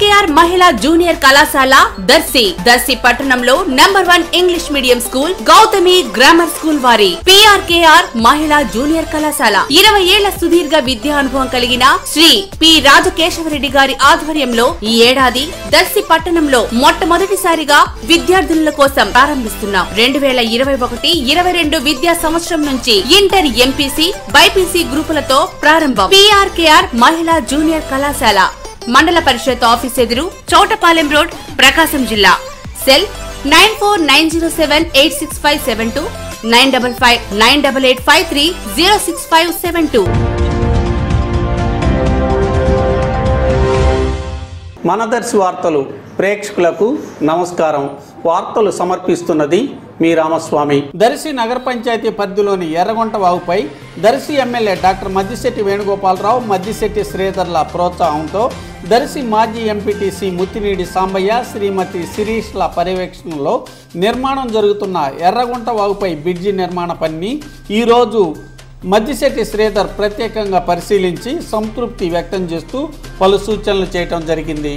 KR మహిళా junior కళాశాల దర్సీ. దర్సీ పట్టణంలో #1 English medium school Gautami grammar school వారి కేఆర్ మహిళా జూనియర్ కళాశాల 20 ఏళ్ల సుదీర్ఘ విద్యా అనుభవం కలిగిన శ్రీ పి రాజకేశవర్ రెడ్డి గారి ఆధ్వర్యంలో ఈ ఏడాది దర్సీ పట్టణంలో మొట్టమొదటిసారిగా విద్యార్థుల కోసం ప్రారంభిస్తున్నాం. 2021-22 విద్యా సంవత్సరం నుంచి ఇంటర్ ఎంపిసి, వైపిసి గ్రూపులతో ప్రారంభం. కేఆర్ మహిళా జూనియర్ కళాశాల మండల పరిషద్ ఆఫీస్ ఎదురు చౌటాపాలెం రోడ్, ప్రకాశం జిల్లా. సెల్ 9490786572, 955988530657. మన దర్శి వార్తలు ప్రేక్షకులకు నమస్కారం. వార్తలు సమర్పిస్తున్నది మీ రామస్వామి. దర్శి నగర పంచాయతీ పరిధిలోని ఎర్రగుంట వాగుపై దర్శి ఎమ్మెల్యే డాక్టర్ మద్దిశెట్టి వేణుగోపాలరావు, మద్దిశెట్టి శ్రీధరల ప్రోత్సాహంతో దర్శి మాజీ ఎంపీటీసీ ముత్తినీడి సాంబయ్య, శ్రీమతి సిరీశల పర్యవేక్షణలో నిర్మాణం జరుగుతున్న ఎర్రగుంట వాగుపై బ్రిడ్జి నిర్మాణ పనిని ఈరోజు మద్దిశెట్టి శ్రీధర్ ప్రత్యేకంగా పరిశీలించి సంతృప్తి వ్యక్తం చేస్తూ పలు సూచనలు చేయటం జరిగింది.